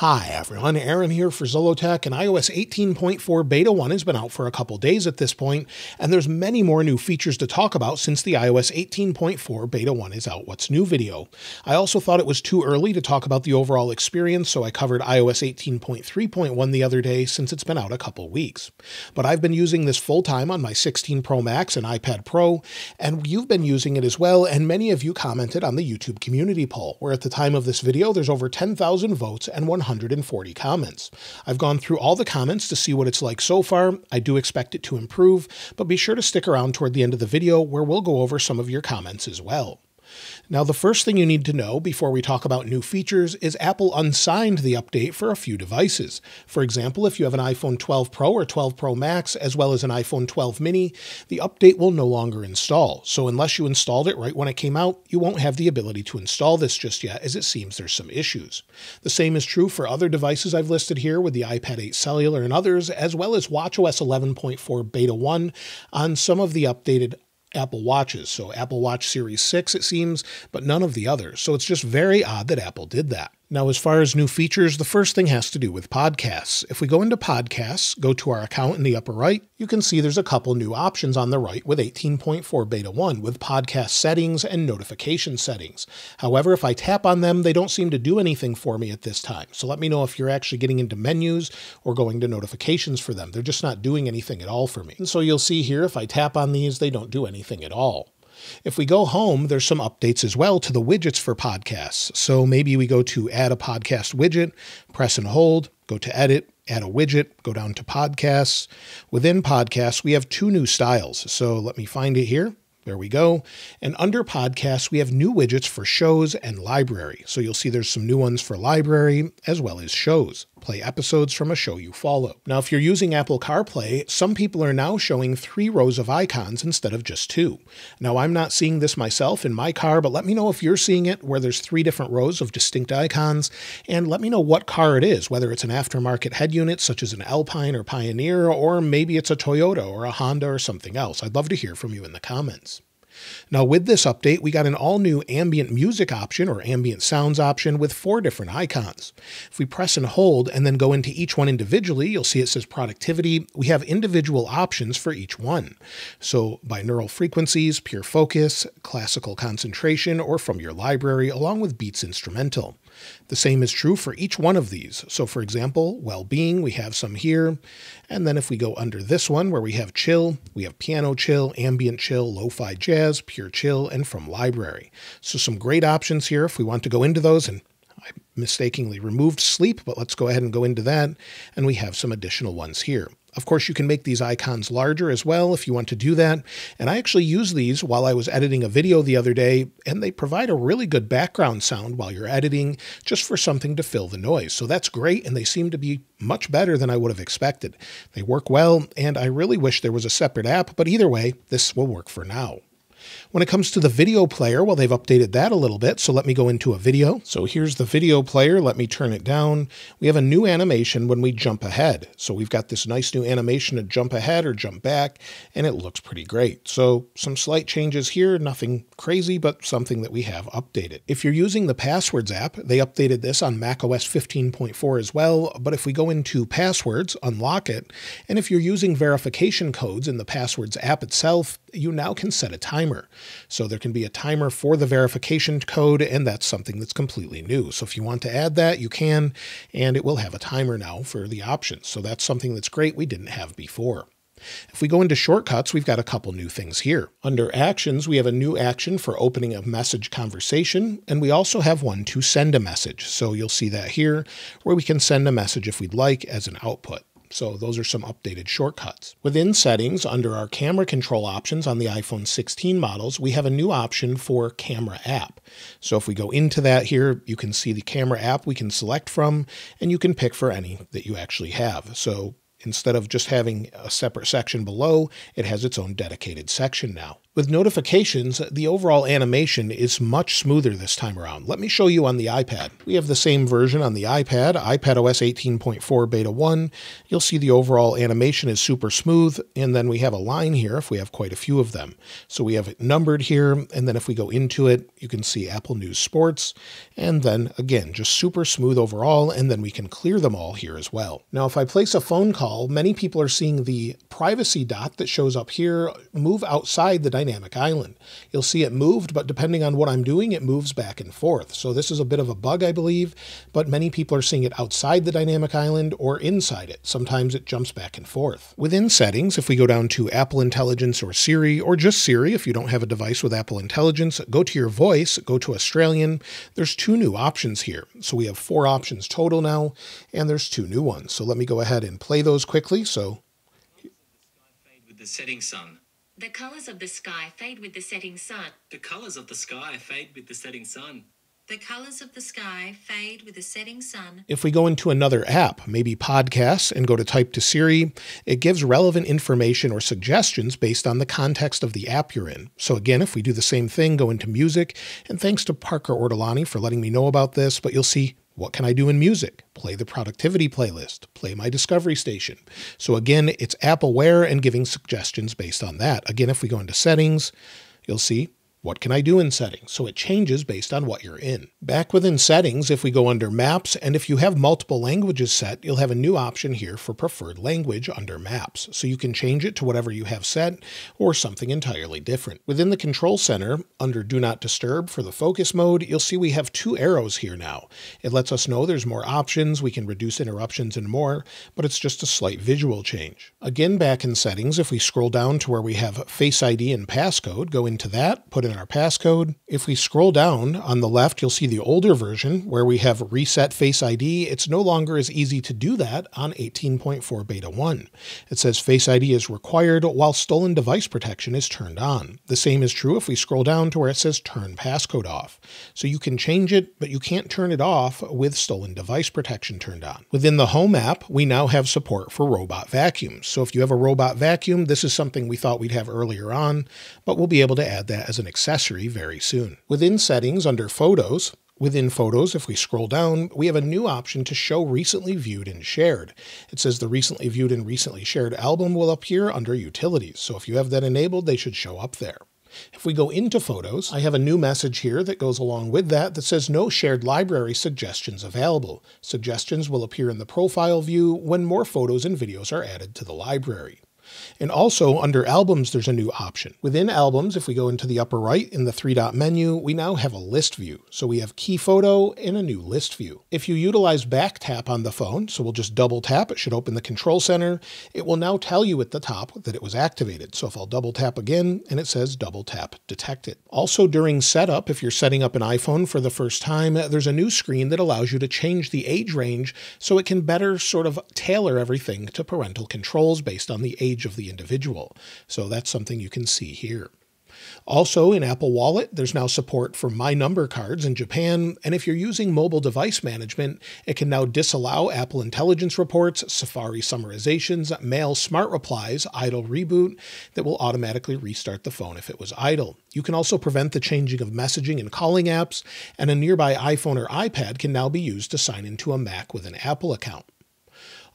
Hi everyone, Aaron here for Zolotech, and iOS 18.5 Beta 1 has been out for a couple days at this point, and there's many more new features to talk about since the iOS 18.5 Beta 1 is out what's new video. I also thought it was too early to talk about the overall experience, so I covered iOS 18.3.1 the other day since it's been out a couple weeks. But I've been using this full-time on my 16 Pro Max and iPad Pro, and you've been using it as well, and many of you commented on the YouTube community poll, where at the time of this video there's over 10,000 votes and 140 comments. I've gone through all the comments to see what it's like so far. I do expect it to improve, but be sure to stick around toward the end of the video where we'll go over some of your comments as well. Now, the first thing you need to know before we talk about new features is Apple unsigned the update for a few devices. For example, if you have an iPhone 12 Pro or 12 Pro Max, as well as an iPhone 12 mini, the update will no longer install. So unless you installed it right when it came out, you won't have the ability to install this just yet, as it seems there's some issues. The same is true for other devices I've listed here with the iPad 8 Cellular and others, as well as WatchOS 11.4 Beta 1 on some of the updated Apple Watches, so Apple Watch Series 6 it seems, but none of the others, so it's just very odd that Apple did that. Now, as far as new features, the first thing has to do with podcasts. If we go into podcasts, go to our account in the upper right, you can see there's a couple new options on the right with 18.4 Beta 1 with podcast settings and notification settings. However, if I tap on them, they don't seem to do anything for me at this time. So let me know if you're actually getting into menus or going to notifications for them. They're just not doing anything at all for me. And so you'll see here, if I tap on these, they don't do anything at all. If we go home, there's some updates as well to the widgets for podcasts. So maybe we go to add a podcast widget, press and hold, go to edit, add a widget, go down to podcasts. Within podcasts, we have two new styles. So let me find it here. There we go. And under podcasts, we have new widgets for shows and library. So you'll see there's some new ones for library as well as shows. Play episodes from a show you follow. Now, if you're using Apple CarPlay, some people are now showing 3 rows of icons instead of just 2. Now, I'm not seeing this myself in my car, but let me know if you're seeing it where there's 3 different rows of distinct icons, and let me know what car it is, whether it's an aftermarket head unit such as an Alpine or Pioneer, or maybe it's a Toyota or a Honda or something else. I'd love to hear from you in the comments. Now, with this update, we got an all-new ambient music option or ambient sounds option with 4 different icons. If we press and hold and then go into each one individually, you'll see it says productivity. We have individual options for each one. So binaural frequencies, pure focus, classical concentration, or from your library, along with Beats Instrumental. The same is true for each one of these. So for example, well-being, we have some here. And then if we go under this one where we have chill, we have piano chill, ambient chill, lo-fi jazz, pure chill, and from library. So some great options here if we want to go into those. And I mistakenly removed sleep, but let's go ahead and go into that. And we have some additional ones here. Of course, you can make these icons larger as well if you want to do that. And I actually used these while I was editing a video the other day, and they provide a really good background sound while you're editing just for something to fill the noise. So that's great, and they seem to be much better than I would have expected. They work well, and I really wish there was a separate app, but either way, this will work for now. When it comes to the video player, well, they've updated that a little bit, so let me go into a video. So here's the video player. Let me turn it down. We have a new animation when we jump ahead. So we've got this nice new animation to jump ahead or jump back, and it looks pretty great. So some slight changes here, nothing crazy, but something that we have updated. If you're using the Passwords app, they updated this on macOS 15.4 as well, but if we go into Passwords, unlock it, and if you're using verification codes in the Passwords app itself, you now can set a timer. So there can be a timer for the verification code, and that's something that's completely new. So if you want to add that, you can, and it will have a timer now for the options. So that's something that's great we didn't have before. If we go into shortcuts, we've got a couple new things here. Under actions, we have a new action for opening a message conversation, and we also have one to send a message. So you'll see that here, where we can send a message if we'd like as an output. So those are some updated shortcuts. Within settings, under our camera control options on the iPhone 16 models, we have a new option for camera app. So if we go into that here, you can see the camera app we can select from, and you can pick for any that you actually have. So instead of just having a separate section below, it has its own dedicated section now. With notifications, the overall animation is much smoother this time around. Let me show you on the iPad. We have the same version on the iPad, iPadOS 18.4 Beta 1. You'll see the overall animation is super smooth, and then we have a line here if we have quite a few of them. So we have it numbered here, and then if we go into it, you can see Apple News Sports, and then again, just super smooth overall, and then we can clear them all here as well. Now, if I place a phone call, many people are seeing the privacy dot that shows up here move outside the dynamic island. You'll see it moved, but depending on what I'm doing, it moves back and forth. So this is a bit of a bug, I believe, but many people are seeing it outside the dynamic island or inside it. Sometimes it jumps back and forth. Within settings, if we go down to Apple Intelligence or Siri, or just Siri, if you don't have a device with Apple Intelligence, go to your voice, go to Australian. There's two new options here. So we have four options total now, and there's two new ones. So let me go ahead and play those quickly. So the setting sun. The colors of the sky fade with the setting sun. The colors of the sky fade with the setting sun. The colors of the sky fade with the setting sun. If we go into another app, maybe podcasts, and go to type to Siri, it gives relevant information or suggestions based on the context of the app you're in. So again, if we do the same thing, go into music, and thanks to Parker Ortolani for letting me know about this, but you'll see, what can I do in music? Play the productivity playlist, play my discovery station. So again, it's app aware and giving suggestions based on that. Again, if we go into settings, you'll see, what can I do in settings? So it changes based on what you're in. Back within settings, if we go under maps, and if you have multiple languages set, you'll have a new option here for preferred language under maps. So you can change it to whatever you have set or something entirely different. Within the control center, under do not disturb for the focus mode, you'll see we have two arrows here now. It lets us know there's more options. We can reduce interruptions and more, but it's just a slight visual change. Again, back in settings, if we scroll down to where we have Face ID and passcode, go into that, put in our passcode. If we scroll down on the left, you'll see the older version where we have reset Face ID. It's no longer as easy to do that on 18.4 Beta 1. It says Face ID is required while stolen device protection is turned on. The same is true if we scroll down to where it says turn passcode off. So you can change it, but you can't turn it off with stolen device protection turned on. Within the Home app, we now have support for robot vacuums. So if you have a robot vacuum, this is something we thought we'd have earlier on, but we'll be able to add that as an accessory very soon. Within settings, under photos, within photos, if we scroll down, we have a new option to show recently viewed and shared. It says the recently viewed and recently shared album will appear under utilities. So if you have that enabled, they should show up there. If we go into photos, I have a new message here that goes along with that that says no shared library suggestions available. Suggestions will appear in the profile view when more photos and videos are added to the library. And also under albums, there's a new option. Within albums, if we go into the upper right in the three-dot menu, we now have a list view. So we have key photo and a new list view. If you utilize back tap on the phone, so we'll just double tap, it should open the control center. It will now tell you at the top that it was activated. So if I'll double tap again, and it says double tap detected. Also during setup, if you're setting up an iPhone for the first time, there's a new screen that allows you to change the age range so it can better sort of tailor everything to parental controls based on the age of the individual. So that's something you can see here. Also in Apple Wallet, there's now support for My Number cards in Japan. And if you're using mobile device management, it can now disallow Apple Intelligence reports, Safari summarizations, Mail Smart Replies, idle reboot that will automatically restart the phone if it was idle. You can also prevent the changing of messaging and calling apps, and a nearby iPhone or iPad can now be used to sign into a Mac with an Apple account.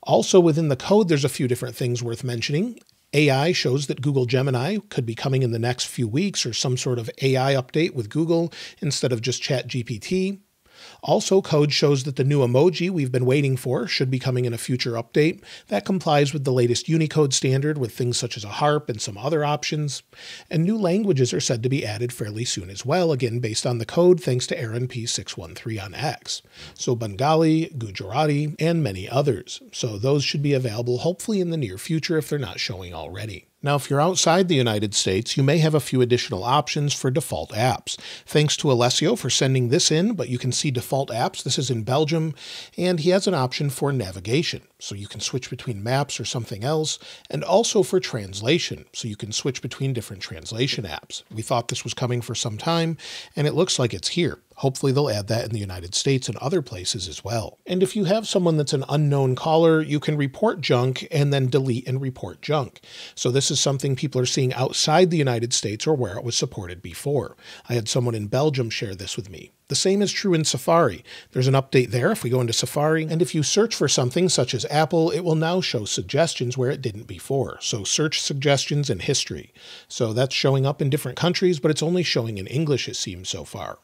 Also within the code, there's a few different things worth mentioning. AI shows that Google Gemini could be coming in the next few weeks, or some sort of AI update with Google instead of just ChatGPT. Also, code shows that the new emoji we've been waiting for should be coming in a future update that complies with the latest Unicode standard with things such as a harp and some other options. And new languages are said to be added fairly soon as well, again based on the code thanks to AaronP613 on X. So Bengali, Gujarati, and many others. So those should be available hopefully in the near future if they're not showing already. Now, if you're outside the United States, you may have a few additional options for default apps. Thanks to Alessio for sending this in, but you can see default apps. This is in Belgium, and he has an option for navigation. So you can switch between maps or something else, and also for translation. So you can switch between different translation apps. We thought this was coming for some time, and it looks like it's here. Hopefully they'll add that in the United States and other places as well. And if you have someone that's an unknown caller, you can report junk and then delete and report junk. So this is something people are seeing outside the United States or where it was supported before. I had someone in Belgium share this with me. The same is true in Safari. There's an update there if we go into Safari, and if you search for something such as Apple, it will now show suggestions where it didn't before. So search suggestions in history. So that's showing up in different countries, but it's only showing in English, it seems, so far.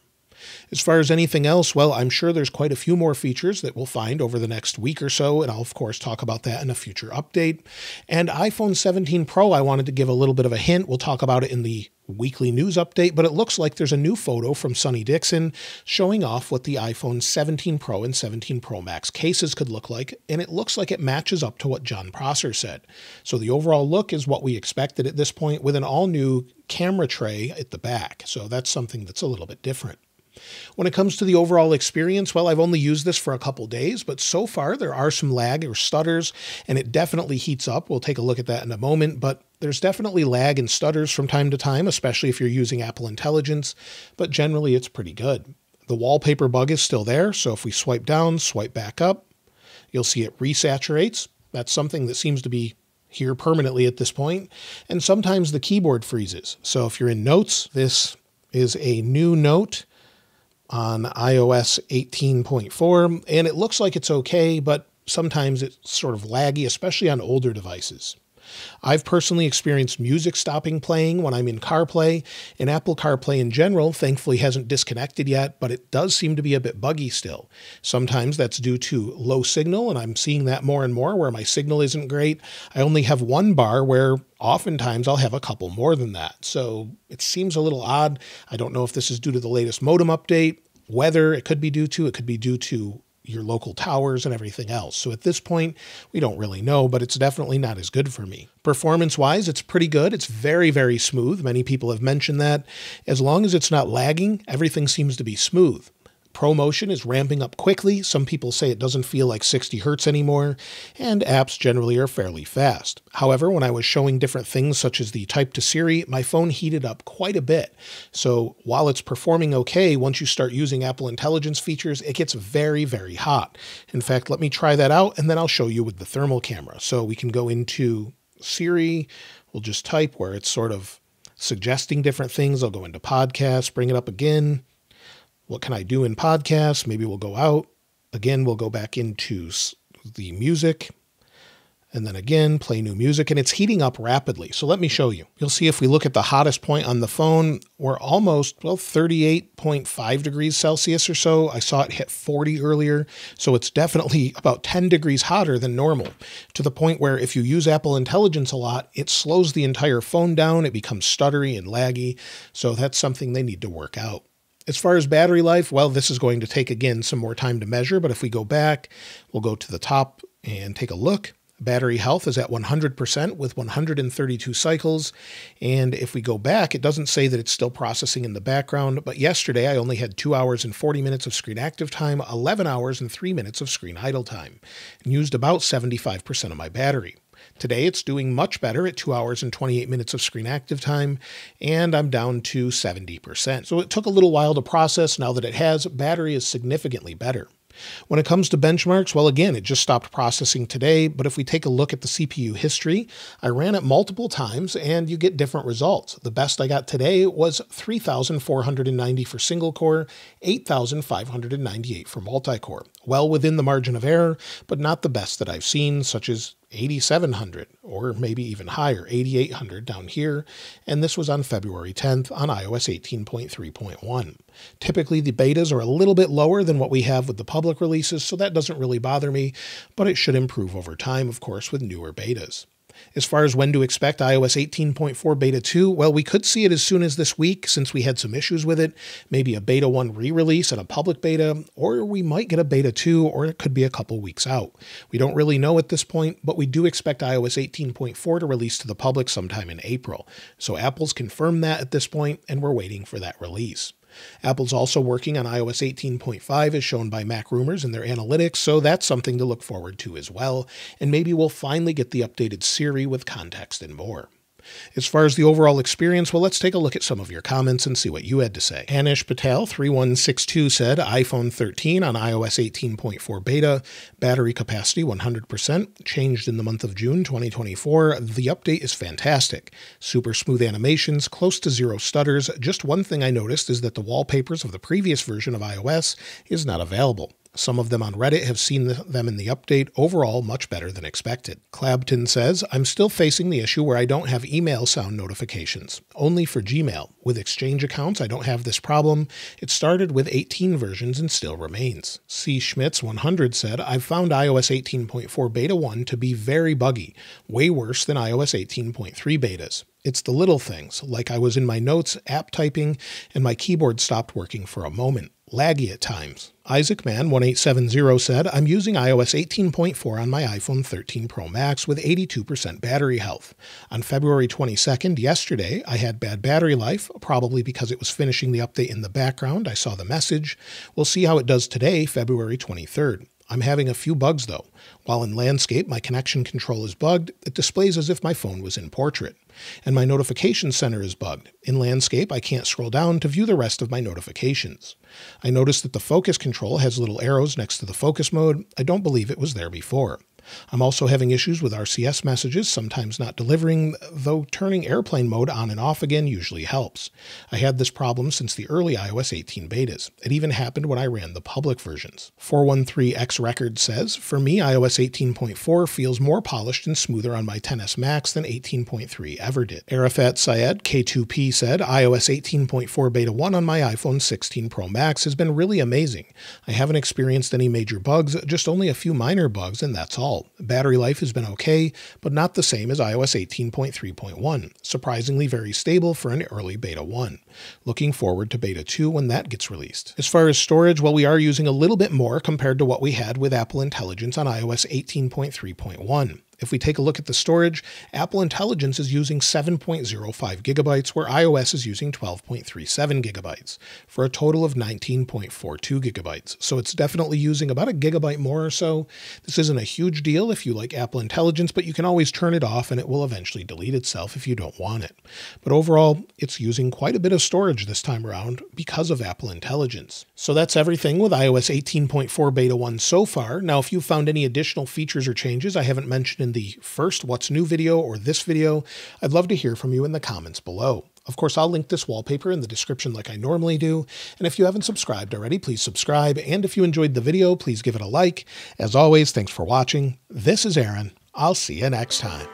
As far as anything else, well, I'm sure there's quite a few more features that we'll find over the next week or so, and I'll of course talk about that in a future update. And iPhone 17 Pro, I wanted to give a little bit of a hint. We'll talk about it in the weekly news update, but it looks like there's a new photo from Sonny Dixon showing off what the iPhone 17 Pro and 17 Pro Max cases could look like, and it looks like it matches up to what John Prosser said. So the overall look is what we expected at this point, with an all-new camera tray at the back. So that's something that's a little bit different. When it comes to the overall experience, well, I've only used this for a couple days, but so far there are some lag or stutters, and it definitely heats up. We'll take a look at that in a moment, but there's definitely lag and stutters from time to time, especially if you're using Apple Intelligence, but generally it's pretty good. The wallpaper bug is still there, so if we swipe down, swipe back up, you'll see it resaturates. That's something that seems to be here permanently at this point, and sometimes the keyboard freezes. So if you're in Notes, this is a new note on iOS 18.4, and it looks like it's okay, but sometimes it's sort of laggy, especially on older devices. I've personally experienced music stopping playing when I'm in CarPlay, and Apple CarPlay in general thankfully hasn't disconnected yet, but it does seem to be a bit buggy still. Sometimes that's due to low signal, and I'm seeing that more and more where my signal isn't great. I only have one bar where oftentimes I'll have a couple more than that. So it seems a little odd. I don't know if this is due to the latest modem update, weather, it could be due to your local towers and everything else. So at this point, we don't really know, but it's definitely not as good for me. Performance-wise, it's pretty good. It's very, very smooth. Many people have mentioned that. As long as it's not lagging, everything seems to be smooth. ProMotion is ramping up quickly. Some people say it doesn't feel like 60 hertz anymore, and apps generally are fairly fast. However, when I was showing different things such as the type to Siri, my phone heated up quite a bit. So while it's performing okay, once you start using Apple Intelligence features, it gets very, very hot. In fact, let me try that out, and then I'll show you with the thermal camera. So we can go into Siri. We'll just type where it's sort of suggesting different things. I'll go into podcasts, bring it up again. What can I do in podcasts? Maybe we'll go out. Again, we'll go back into the music. And then again, play new music. And it's heating up rapidly. So let me show you. You'll see if we look at the hottest point on the phone, we're almost, well, 38.5 degrees Celsius or so. I saw it hit 40 earlier. So it's definitely about 10 degrees hotter than normal, to the point where if you use Apple Intelligence a lot, it slows the entire phone down. It becomes stuttery and laggy. So that's something they need to work out. As far as battery life, well, this is going to take, again, some more time to measure, but if we go back, we'll go to the top and take a look. Battery health is at 100% with 132 cycles, and if we go back, it doesn't say that it's still processing in the background, but yesterday I only had 2 hours and 40 minutes of screen active time, 11 hours and 3 minutes of screen idle time, and used about 75% of my battery. Today, it's doing much better at 2 hours and 28 minutes of screen active time, and I'm down to 70%. So it took a little while to process. Now that it has, battery is significantly better. When it comes to benchmarks, well, again, it just stopped processing today, but if we take a look at the CPU history, I ran it multiple times and you get different results. The best I got today was 3,490 for single core, 8,598 for multi-core. Well within the margin of error, but not the best that I've seen, such as 8,700 or maybe even higher, 8,800 down here. And this was on February 10th on iOS 18.3.1. Typically the betas are a little bit lower than what we have with the public releases, so that doesn't really bother me, but it should improve over time, of course, with newer betas. As far as when to expect iOS 18.4 Beta 2, well, we could see it as soon as this week since we had some issues with it, maybe a Beta 1 re-release and a public beta, or we might get a Beta 2, or it could be a couple weeks out. We don't really know at this point, but we do expect iOS 18.4 to release to the public sometime in April. So Apple's confirmed that at this point, and we're waiting for that release. Apple's also working on iOS 18.5 as shown by Mac Rumors in their analytics, so that's something to look forward to as well, and maybe we'll finally get the updated Siri with context and more. As far as the overall experience, well, let's take a look at some of your comments and see what you had to say. Anish Patel 3162 said iPhone 13 on iOS 18.4 beta, battery capacity 100%, changed in the month of June 2024. The update is fantastic. Super smooth animations, close to zero stutters. Just one thing I noticed is that the wallpapers of the previous version of iOS is not available. Some of them on Reddit have seen them in the update. Overall, much better than expected. Clapton says, I'm still facing the issue where I don't have email sound notifications, only for Gmail. With Exchange accounts, I don't have this problem. It started with 18 versions and still remains. C. Schmitz100 said, I've found iOS 18.4 Beta 1 to be very buggy, way worse than iOS 18.3 betas. It's the little things, like I was in my notes app typing and my keyboard stopped working for a moment. Laggy at times. Isaacman 1870 said, I'm using iOS 18.4 on my iPhone 13 Pro Max with 82% battery health. On February 22nd, yesterday, I had bad battery life, probably because it was finishing the update in the background. I saw the message. We'll see how it does today, February 23rd. I'm having a few bugs though. While in landscape, my connection control is bugged. It displays as if my phone was in portrait. And my notification center is bugged. In landscape, I can't scroll down to view the rest of my notifications. I noticed that the focus control has little arrows next to the focus mode. I don't believe it was there before. I'm also having issues with RCS messages, sometimes not delivering, though turning airplane mode on and off again usually helps. I had this problem since the early iOS 18 betas. It even happened when I ran the public versions. 413x Record says, for me, iOS 18.4 feels more polished and smoother on my 10s Max than 18.3 ever did. Arafat Syed K2P said, iOS 18.4 beta 1 on my iPhone 16 Pro Max has been really amazing. I haven't experienced any major bugs, just only a few minor bugs, and that's all. Battery life has been okay, but not the same as iOS 18.3.1. Surprisingly very stable for an early beta 1. Looking forward to beta 2 when that gets released. As far as storage, well, we are using a little bit more compared to what we had with Apple Intelligence on iOS 18.3.1. If we take a look at the storage, Apple Intelligence is using 7.05 gigabytes, where iOS is using 12.37 gigabytes, for a total of 19.42 gigabytes. So it's definitely using about a gigabyte more or so. This isn't a huge deal if you like Apple Intelligence, but you can always turn it off and it will eventually delete itself if you don't want it. But overall, it's using quite a bit of storage this time around because of Apple Intelligence. So that's everything with iOS 18.4 Beta 1 so far. Now, if you found any additional features or changes I haven't mentioned in the first What's New video or this video, I'd love to hear from you in the comments below. Of course, I'll link this wallpaper in the description like I normally do, and if you haven't subscribed already, please subscribe, and if you enjoyed the video, please give it a like. As always, thanks for watching. This is Aaron. I'll see you next time.